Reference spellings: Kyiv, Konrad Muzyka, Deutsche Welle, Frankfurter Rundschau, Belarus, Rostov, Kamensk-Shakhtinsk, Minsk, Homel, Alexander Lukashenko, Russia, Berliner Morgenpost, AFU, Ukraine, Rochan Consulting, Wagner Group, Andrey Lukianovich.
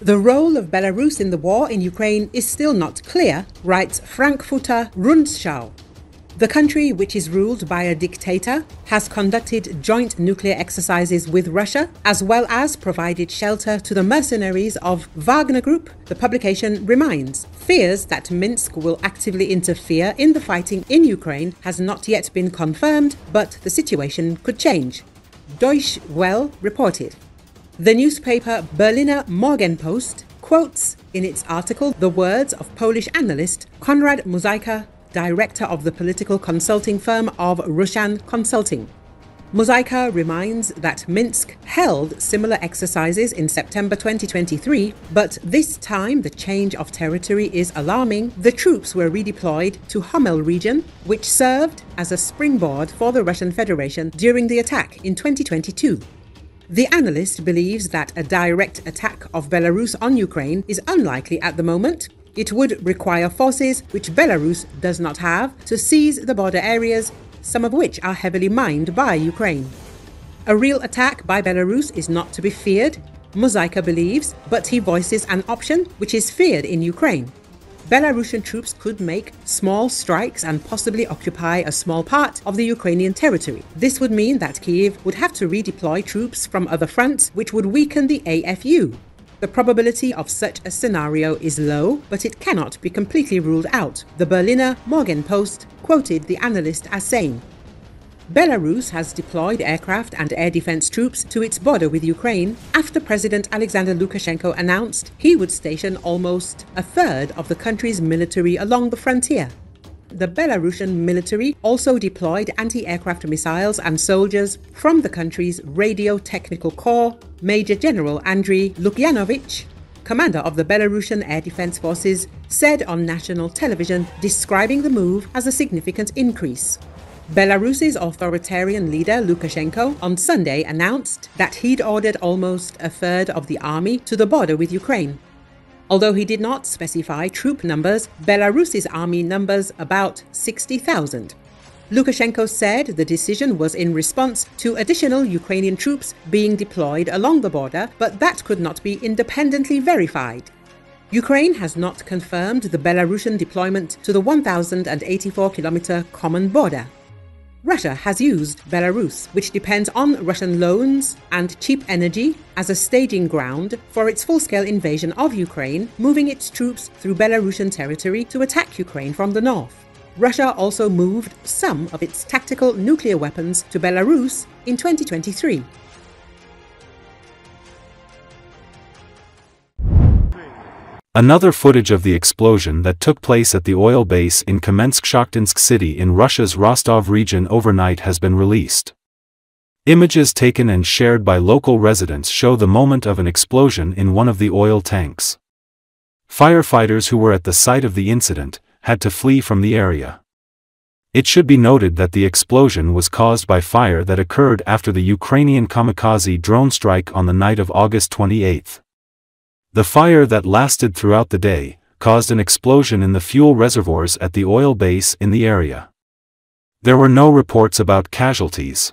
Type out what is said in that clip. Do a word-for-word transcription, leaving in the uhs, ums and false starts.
The role of Belarus in the war in Ukraine is still not clear, writes Frankfurter Rundschau. The country, which is ruled by a dictator, has conducted joint nuclear exercises with Russia, as well as provided shelter to the mercenaries of Wagner Group, the publication reminds. Fears that Minsk will actively interfere in the fighting in Ukraine has not yet been confirmed, but the situation could change. Deutsche Welle reported. The newspaper Berliner Morgenpost quotes in its article the words of Polish analyst Konrad Muzyka, director of the political consulting firm of Rochan Consulting. Muzyka reminds that Minsk held similar exercises in September twenty twenty-three, but this time the change of territory is alarming. The troops were redeployed to Homel region, which served as a springboard for the Russian Federation during the attack in twenty twenty-two. The analyst believes that a direct attack of Belarus on Ukraine is unlikely at the moment. It would require forces which Belarus does not have to seize the border areas, some of which are heavily mined by Ukraine. A real attack by Belarus is not to be feared, Muzyka believes, but he voices an option which is feared in Ukraine. Belarusian troops could make small strikes and possibly occupy a small part of the Ukrainian territory. This would mean that Kyiv would have to redeploy troops from other fronts, which would weaken the A F U. The probability of such a scenario is low, but it cannot be completely ruled out, the Berliner Morgenpost quoted the analyst as saying. Belarus has deployed aircraft and air defense troops to its border with Ukraine after President Alexander Lukashenko announced he would station almost a third of the country's military along the frontier. The Belarusian military also deployed anti-aircraft missiles and soldiers from the country's Radio Technical Corps. Major General Andrey Lukianovich, commander of the Belarusian Air Defense Forces, said on national television, describing the move as a significant increase. Belarus's authoritarian leader Lukashenko on Sunday announced that he'd ordered almost a third of the army to the border with Ukraine. Although he did not specify troop numbers, Belarus's army numbers about sixty thousand. Lukashenko said the decision was in response to additional Ukrainian troops being deployed along the border, but that could not be independently verified. Ukraine has not confirmed the Belarusian deployment to the one thousand eighty-four kilometer common border. Russia has used Belarus, which depends on Russian loans and cheap energy, as a staging ground for its full-scale invasion of Ukraine, moving its troops through Belarusian territory to attack Ukraine from the north. Russia also moved some of its tactical nuclear weapons to Belarus in twenty twenty-three. Another footage of the explosion that took place at the oil base in Kamensk-Shakhtinsk city in Russia's Rostov region overnight has been released. Images taken and shared by local residents show the moment of an explosion in one of the oil tanks. Firefighters who were at the site of the incident had to flee from the area. It should be noted that the explosion was caused by fire that occurred after the Ukrainian kamikaze drone strike on the night of August twenty-eighth. The fire that lasted throughout the day caused an explosion in the fuel reservoirs at the oil base in the area. There were no reports about casualties.